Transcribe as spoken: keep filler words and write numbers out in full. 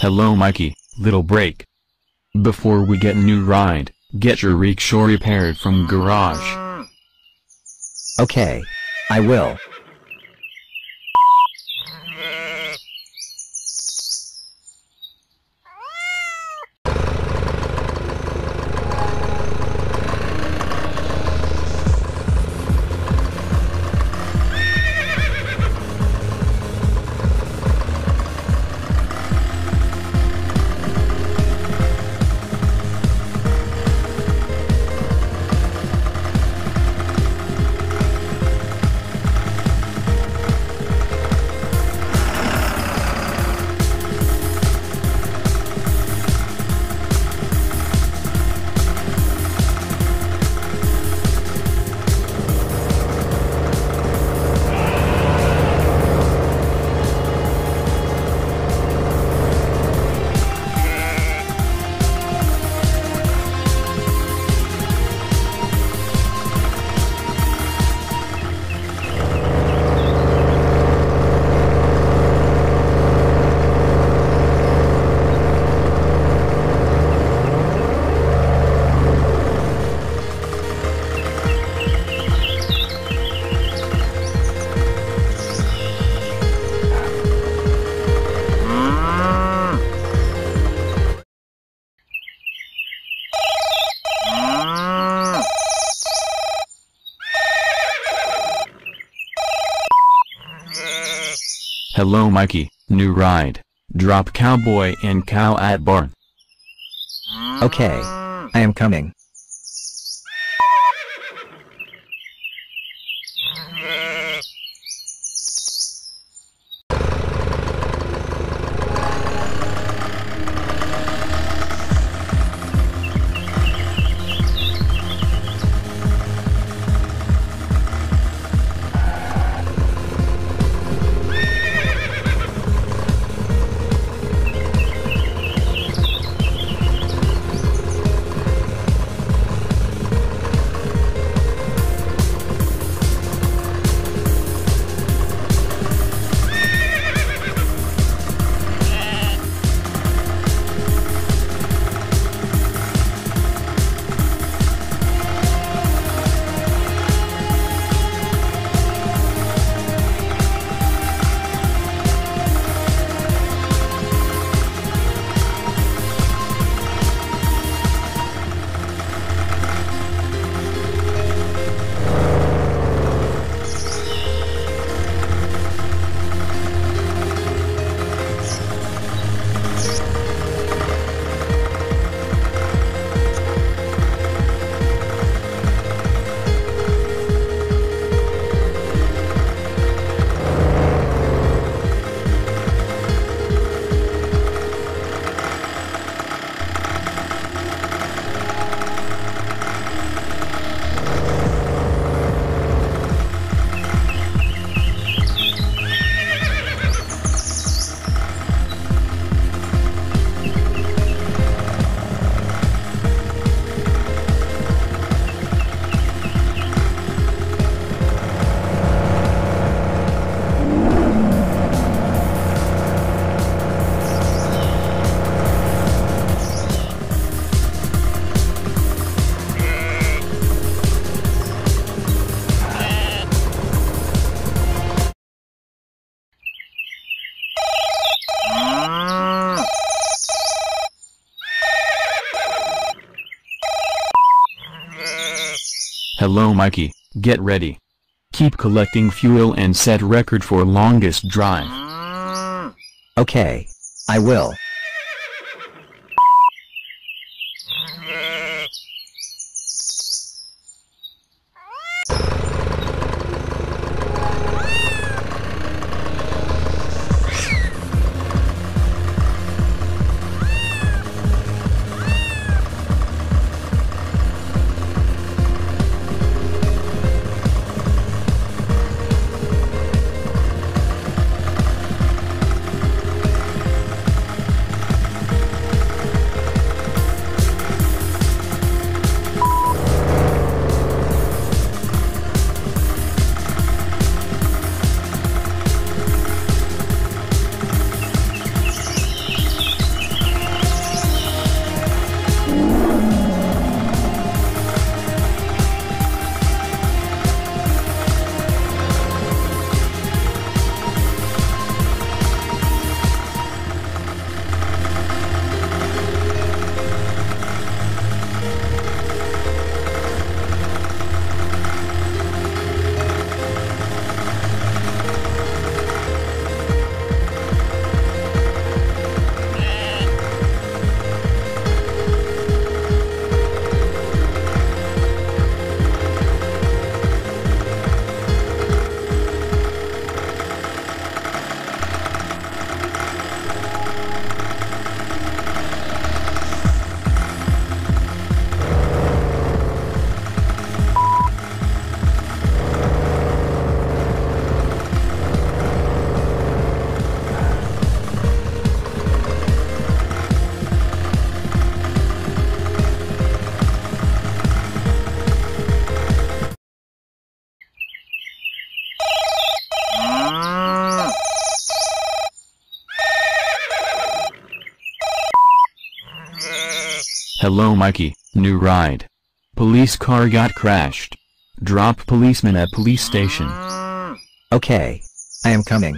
Hello Mikey, little break. Before we get new ride, get your rickshaw repaired from garage. Okay. I will. Hello Mikey, new ride. Drop cowboy and cow at barn. Okay. I am coming. Hello Mikey, get ready. Keep collecting fuel and set record for longest drive. Okay. I will. Hello Mikey, new ride. Police car got crashed. Drop policeman at police station. Okay. I am coming.